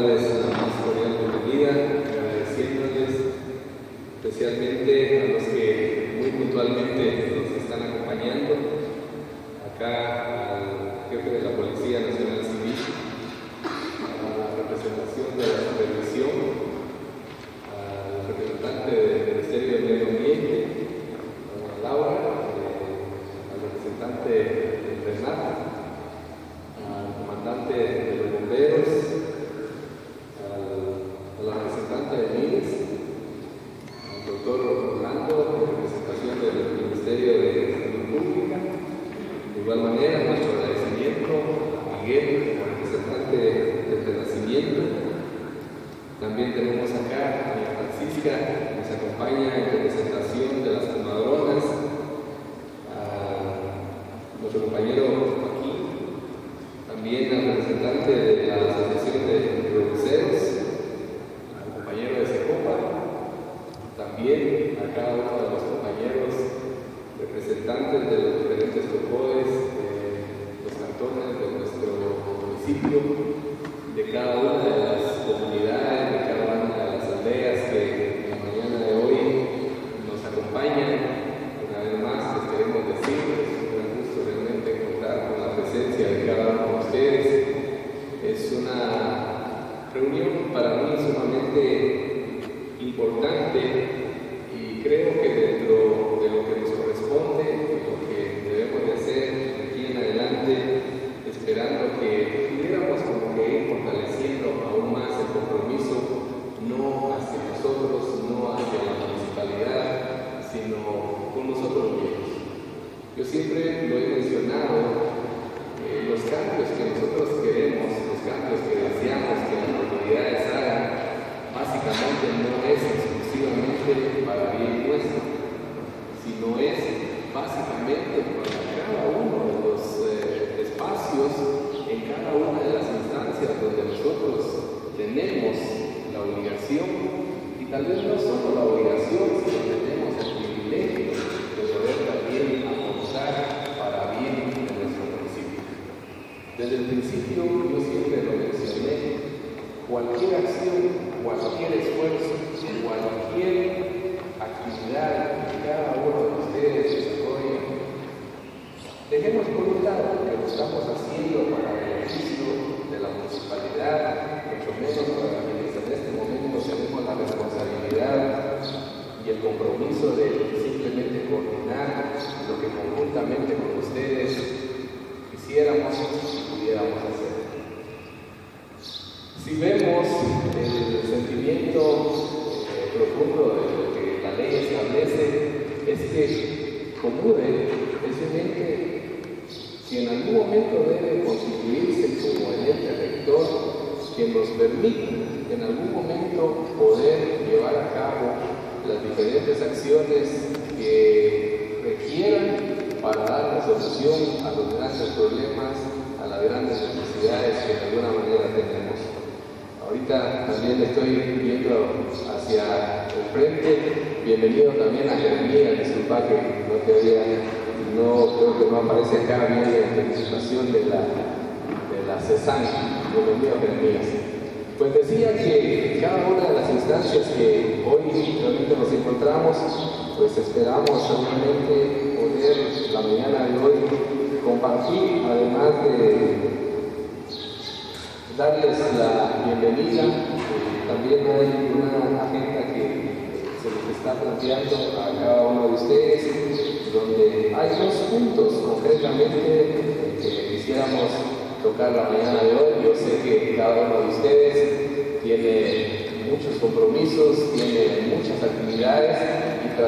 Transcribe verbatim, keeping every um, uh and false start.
darles la más cordial bienvenida, agradeciéndoles especialmente a los que muy puntualmente nos están acompañando, acá al jefe de la Policía Nacional Civil, a la representación de la Supervisión, al representante del Ministerio del Medio Ambiente, a Laura, al representante del Renat, al comandante de los bomberos, al, a la representante de M I N S, al doctor Orlando, en representación del Ministerio de Salud Pública. De igual manera, nuestro agradecimiento a Miguel, representante del Renacimiento. También tenemos acá a Francisca, que nos acompaña en representación de las fumadoras, a nuestro compañero Joaquín, también al representante de la Asociación de Produceros, al compañero de Secopa, también a cada uno de los compañeros representantes de los diferentes COMUDES de los cantones de nuestro municipio, de cada una de las comunidades, de cada una de las aldeas que en la mañana de hoy nos acompañan. Una vez más, les queremos decir que es un gran gusto realmente contar con la presencia de cada uno. Es una reunión para mí sumamente importante y creo que dentro de lo que nos corresponde, de lo que debemos de hacer aquí en adelante, esperando que pudiéramos como que ir fortaleciendo aún más el compromiso, no hacia nosotros, no hacia la municipalidad, sino con nosotros mismos. Yo siempre lo he mencionado. Eh, los cambios que nosotros queremos, los cambios que deseamos que las autoridades hagan, básicamente no es exclusivamente para bien nuestro, sino es básicamente para cada uno de los eh, espacios, en cada una de las instancias donde nosotros tenemos la obligación, y tal vez no solo la obligación, sino que tenemos el privilegio de poder también aportar para bien de nuestro país. Desde el principio yo siempre lo mencioné, cualquier acción, cualquier esfuerzo, cualquier actividad que cada uno de ustedes desarrollen, dejemos por un lado que lo estamos haciendo para el beneficio de la municipalidad, mucho menos para quienes en este momento tenemos la responsabilidad y el compromiso de simplemente coordinar lo que conjuntamente con ustedes quisiéramos y pudiéramos hacer. Si vemos el sentimiento eh, profundo de lo que la ley establece, es que COMUDE es un ente que en algún momento debe constituirse como el ente rector que nos permite en algún momento poder llevar a cabo las diferentes acciones que requieran para dar solución a los grandes problemas, a las grandes necesidades que de alguna manera tenemos. Ahorita también estoy viendo hacia el frente. Bienvenido también a Jeremías, disculpa que no te había, no creo que no aparece acá bien en la presentación de la, de la CESAN. Bienvenido Jeremías. Pues decía que cada una de las instancias que hoy realmente nos encontramos, pues esperamos realmente poder la mañana de hoy compartir, además de darles la bienvenida. Eh, también hay una agenda que se les está planteando a cada uno de ustedes, donde hay dos puntos concretamente eh, que quisiéramos tocar la mañana de hoy. Yo sé que cada uno de ustedes tiene muchos compromisos, tiene muchas actividades.